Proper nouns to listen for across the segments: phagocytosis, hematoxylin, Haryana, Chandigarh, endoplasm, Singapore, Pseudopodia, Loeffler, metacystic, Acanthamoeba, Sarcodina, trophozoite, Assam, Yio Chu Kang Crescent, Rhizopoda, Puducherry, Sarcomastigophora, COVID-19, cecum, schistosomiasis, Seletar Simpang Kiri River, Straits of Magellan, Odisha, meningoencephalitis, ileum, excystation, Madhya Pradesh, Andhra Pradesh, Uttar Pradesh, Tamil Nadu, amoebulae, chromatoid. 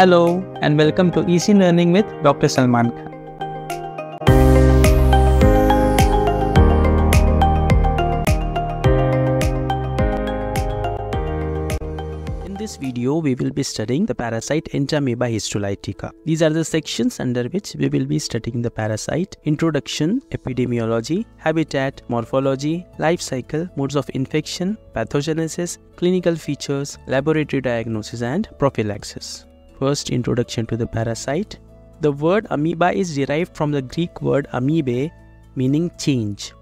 Hello and welcome to Easy Learning with Dr. Salman Khan. In this video, we will be studying the parasite Entamoeba histolytica. These are the sections under which we will be studying the parasite: introduction, epidemiology, habitat, morphology, life cycle, modes of infection, pathogenesis, clinical features, laboratory diagnosis and prophylaxis. First, introduction to the parasite. The word amoeba is derived from the Greek word amoebe, meaning change.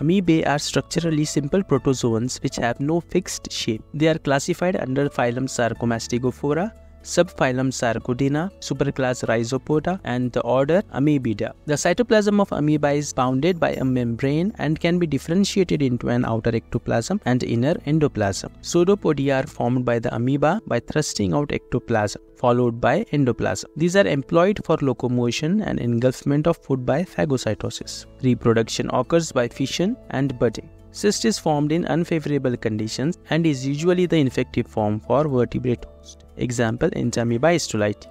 Amoebae are structurally simple protozoans which have no fixed shape. They are classified under phylum Sarcomastigophora, subphylum Sarcodina, superclass Rhizopoda, and the order Amoebida. The cytoplasm of amoeba is bounded by a membrane and can be differentiated into an outer ectoplasm and inner endoplasm. Pseudopodia are formed by the amoeba by thrusting out ectoplasm, followed by endoplasm. These are employed for locomotion and engulfment of food by phagocytosis. Reproduction occurs by fission and budding. Cyst is formed in unfavorable conditions and is usually the infective form for vertebrate host. Example, Entamoeba histolytica.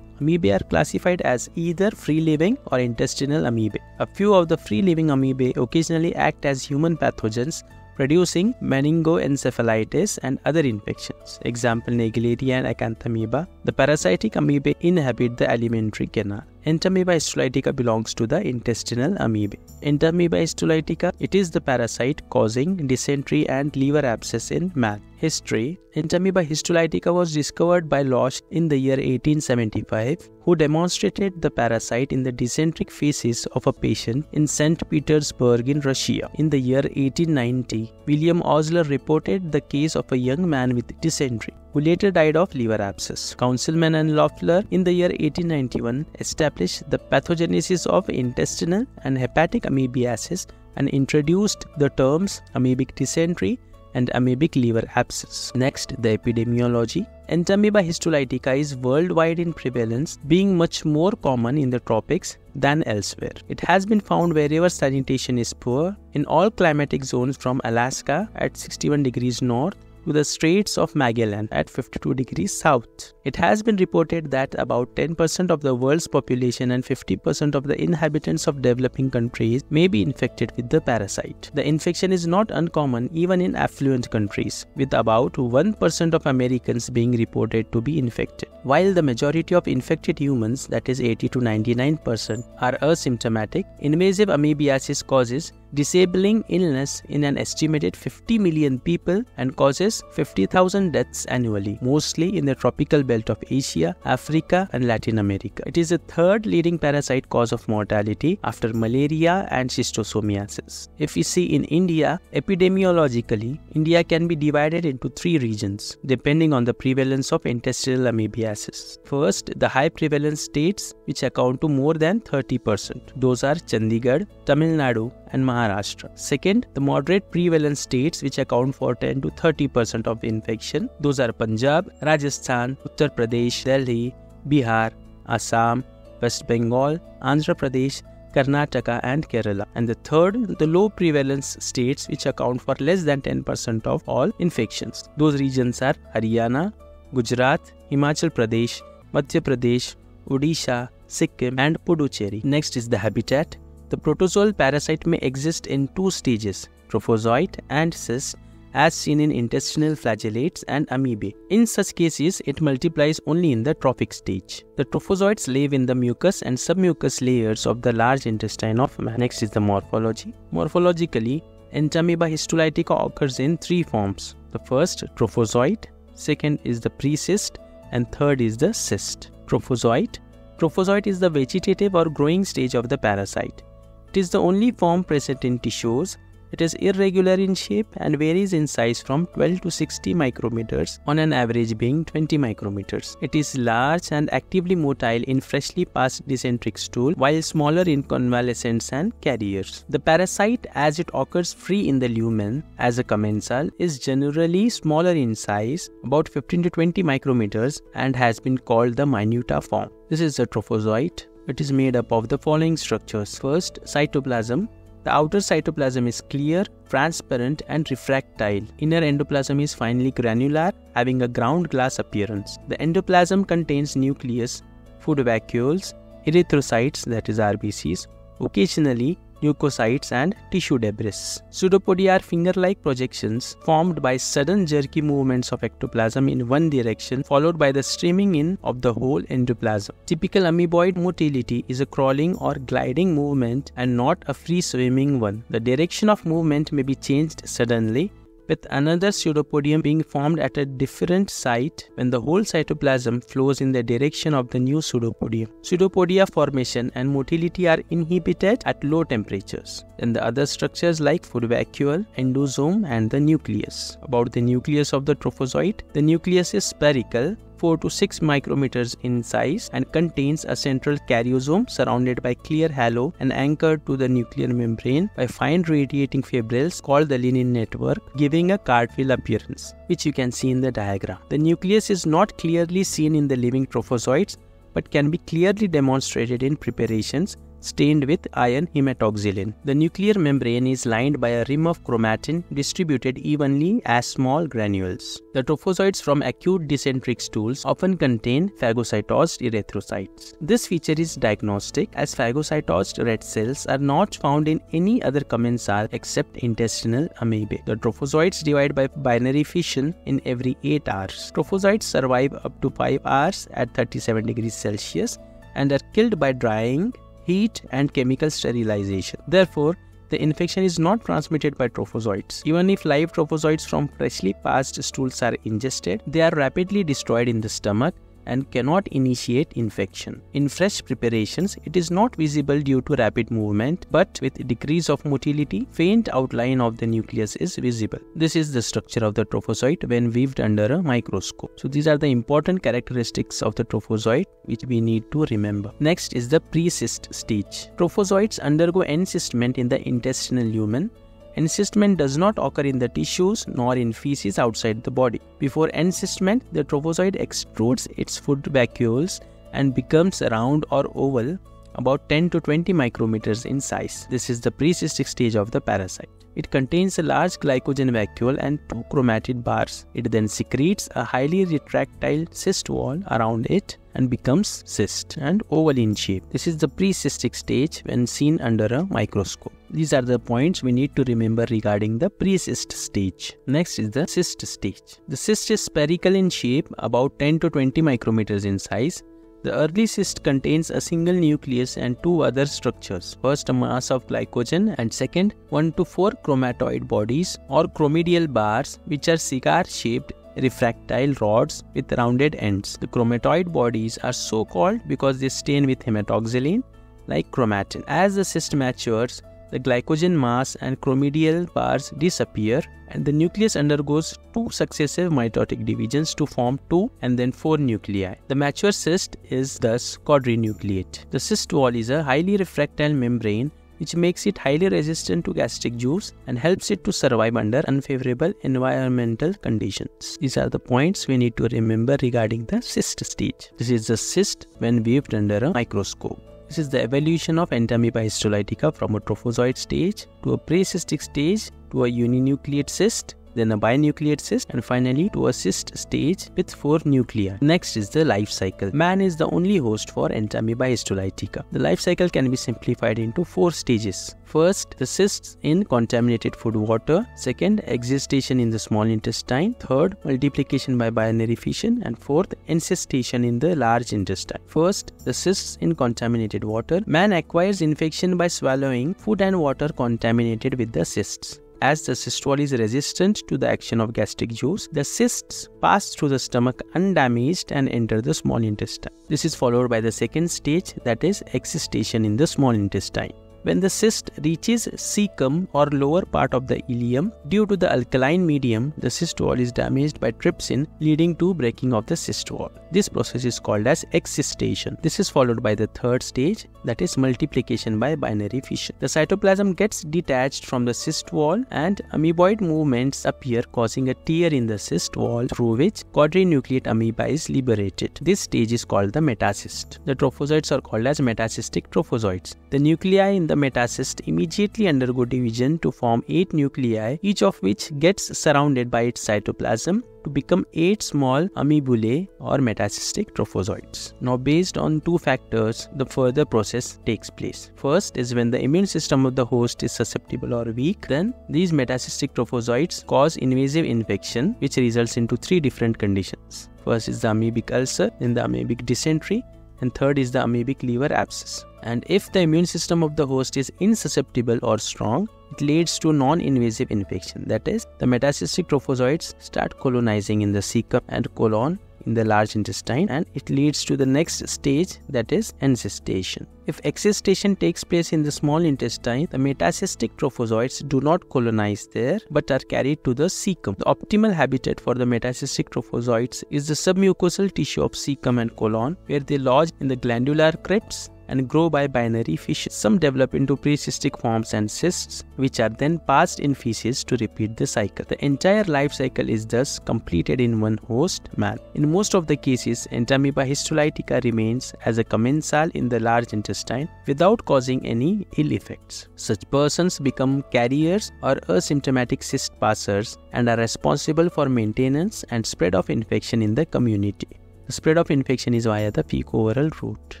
Amoebae are classified as either free-living or intestinal amoebae. A few of the free-living amoebae occasionally act as human pathogens, producing meningoencephalitis and other infections. Example, Naegleria and Acanthamoeba. The parasitic amoebae inhabit the alimentary canal. Entamoeba histolytica belongs to the intestinal amoebae. Entamoeba histolytica, it is the parasite causing dysentery and liver abscess in man. History. Entamoeba histolytica was discovered by Losch in the year 1875, who demonstrated the parasite in the dysenteric feces of a patient in St. Petersburg in Russia. In the year 1890, William Osler reported the case of a young man with dysentery, who later died of liver abscess. Councilman and Loeffler in the year 1891 established the pathogenesis of intestinal and hepatic amoebiasis and introduced the terms amoebic dysentery and amoebic liver abscess. Next, the epidemiology. Entamoeba histolytica is worldwide in prevalence, being much more common in the tropics than elsewhere. It has been found wherever sanitation is poor, in all climatic zones from Alaska at 61 degrees north to the Straits of Magellan at 52 degrees south. It has been reported that about 10% of the world's population and 50% of the inhabitants of developing countries may be infected with the parasite. The infection is not uncommon even in affluent countries, with about 1% of Americans being reported to be infected. While the majority of infected humans, that is 80 to 99%, are asymptomatic, invasive amoebiasis causes disabling illness in an estimated 50 million people and causes 50,000 deaths annually, mostly in the tropical belt of Asia, Africa, and Latin America. It is the third leading parasite cause of mortality after malaria and schistosomiasis. If we see in India, epidemiologically, India can be divided into three regions depending on the prevalence of intestinal amoebiasis. First, the high prevalence states, which account to more than 30%. Those are Chandigarh, Tamil Nadu, and Maharashtra. Second, the moderate prevalence states, which account for 10 to 30% of infection. Those are Punjab, Rajasthan, Uttar Pradesh, Delhi, Bihar, Assam, West Bengal, Andhra Pradesh, Karnataka and Kerala. And the third, the low prevalence states, which account for less than 10% of all infections. Those regions are Haryana, Gujarat, Himachal Pradesh, Madhya Pradesh, Odisha, Sikkim and Puducherry. Next is the habitat. The protozoal parasite may exist in two stages, trophozoite and cyst, as seen in intestinal flagellates and amoebae. In such cases, it multiplies only in the trophic stage. The trophozoites live in the mucus and submucous layers of the large intestine of man. Next is the morphology. Morphologically, Entamoeba histolytica occurs in three forms. The first, trophozoite, second is the precyst, and third is the cyst. Trophozoite. Trophozoite is the vegetative or growing stage of the parasite. It is the only form present in tissues. It is irregular in shape and varies in size from 12 to 60 micrometers, on an average being 20 micrometers. It is large and actively motile in freshly passed dysenteric stool, while smaller in convalescents and carriers. The parasite, as it occurs free in the lumen as a commensal, is generally smaller in size, about 15 to 20 micrometers, and has been called the minuta form. This is a trophozoite. It is made up of the following structures. First, cytoplasm, The outer cytoplasm is clear, transparent and refractile. Inner endoplasm is finely granular, having a ground glass appearance. The endoplasm contains nucleus, food vacuoles, erythrocytes, that is RBCs, occasionally leukocytes and tissue debris. Pseudopodia are finger-like projections formed by sudden jerky movements of ectoplasm in one direction followed by the streaming in of the whole endoplasm. Typical amoeboid motility is a crawling or gliding movement and not a free-swimming one. The direction of movement may be changed suddenly, with another pseudopodium being formed at a different site when the whole cytoplasm flows in the direction of the new pseudopodium. Pseudopodia formation and motility are inhibited at low temperatures. Then the other structures like food vacuole, endosome and the nucleus. About the nucleus of the trophozoite, the nucleus is spherical, 4 to 6 micrometers in size and contains a central karyosome surrounded by clear halo and anchored to the nuclear membrane by fine radiating fibrils called the lignin network, giving a cartwheel appearance, which you can see in the diagram. The nucleus is not clearly seen in the living trophozoites but can be clearly demonstrated in preparations stained with iron hematoxylin. The nuclear membrane is lined by a rim of chromatin distributed evenly as small granules. The trophozoites from acute dysenteric stools often contain phagocytosed erythrocytes. This feature is diagnostic as phagocytosed red cells are not found in any other commensal except intestinal amoebae. The trophozoites divide by binary fission in every 8 hours. Trophozoites survive up to 5 hours at 37 degrees Celsius and are killed by drying, heat and chemical sterilization. Therefore, the infection is not transmitted by trophozoites. Even if live trophozoites from freshly passed stools are ingested, they are rapidly destroyed in the stomach and cannot initiate infection. In fresh preparations, it is not visible due to rapid movement, but with decrease of motility, faint outline of the nucleus is visible. This is the structure of the trophozoite when weaved under a microscope. So these are the important characteristics of the trophozoite which we need to remember. Next is the pre-cyst stage. Trophozoites undergo encystment in the intestinal lumen. Encystment does not occur in the tissues nor in feces outside the body. Before encystment, the trophozoite extrudes its food vacuoles and becomes round or oval, about 10 to 20 micrometers in size. This is the precystic stage of the parasite. It contains a large glycogen vacuole and 2 chromatid bars. It then secretes a highly retractile cyst wall around it and becomes cyst and oval in shape. This is the precystic stage when seen under a microscope. These are the points we need to remember regarding the pre-cyst stage. Next is the cyst stage. The cyst is spherical in shape, about 10 to 20 micrometers in size. The early cyst contains a single nucleus and 2 other structures. First, a mass of glycogen and second, 1 to 4 chromatoid bodies or chromidial bars which are cigar-shaped refractile rods with rounded ends. The chromatoid bodies are so called because they stain with hematoxylin like chromatin. As the cyst matures, the glycogen mass and chromidial bars disappear and the nucleus undergoes 2 successive mitotic divisions to form 2 and then 4 nuclei. The mature cyst is thus quadrinucleate. The cyst wall is a highly refractile membrane which makes it highly resistant to gastric juice and helps it to survive under unfavorable environmental conditions. These are the points we need to remember regarding the cyst stage. This is the cyst when viewed under a microscope. This is the evolution of Entamoeba histolytica from a trophozoite stage to a precystic stage to a uninucleate cyst, then a binucleate cyst and finally to a cyst stage with 4 nuclei. Next is the life cycle. Man is the only host for Entamoeba histolytica. The life cycle can be simplified into 4 stages. First, the cysts in contaminated food water. Second, excystation in the small intestine. Third, multiplication by binary fission. And fourth, encystation in the large intestine. First, the cysts in contaminated water. Man acquires infection by swallowing food and water contaminated with the cysts. As the cyst wall is resistant to the action of gastric juice, the cysts pass through the stomach undamaged and enter the small intestine. This is followed by the second stage, that is excystation in the small intestine. When the cyst reaches cecum or lower part of the ileum, due to the alkaline medium, the cyst wall is damaged by trypsin, leading to breaking of the cyst wall. This process is called as excystation. This is followed by the third stage, that is multiplication by binary fission. The cytoplasm gets detached from the cyst wall and amoeboid movements appear, causing a tear in the cyst wall through which quadrinucleate amoeba is liberated. This stage is called the metacyst. The trophozoites are called as metacystic trophozoites. The nuclei in the the metacyst immediately undergo division to form 8 nuclei, each of which gets surrounded by its cytoplasm to become 8 small amoebulae or metacystic trophozoites. Now, based on two factors, the further process takes place. First is when the immune system of the host is susceptible or weak, then these metacystic trophozoites cause invasive infection, which results into 3 different conditions. First is the amoebic ulcer, then the amoebic dysentery, and third is the amoebic liver abscess. And if the immune system of the host is insusceptible or strong, it leads to non-invasive infection. That is, the metacystic trophozoites start colonizing in the cecum and colon in the large intestine, and it leads to the next stage, that is encystation. If excystation takes place in the small intestine, the metacystic trophozoites do not colonize there but are carried to the cecum. The optimal habitat for the metacystic trophozoites is the submucosal tissue of cecum and colon, where they lodge in the glandular crypts and grow by binary fishes. Some develop into precystic forms and cysts, which are then passed in feces to repeat the cycle. The entire life cycle is thus completed in one host, man. In most of the cases, Entamoeba histolytica remains as a commensal in the large intestine without causing any ill effects. Such persons become carriers or asymptomatic cyst passers and are responsible for maintenance and spread of infection in the community. The spread of infection is via the fecal-oral route.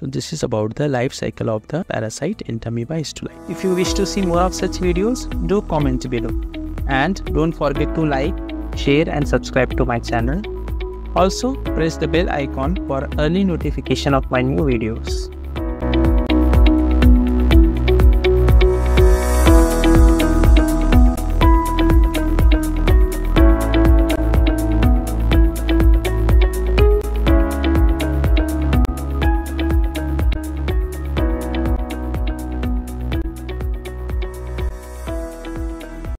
So this is about the life cycle of the parasite Entamoeba histolytica. If you wish to see more of such videos, do comment below. And don't forget to like, share and subscribe to my channel. Also press the bell icon for early notification of my new videos.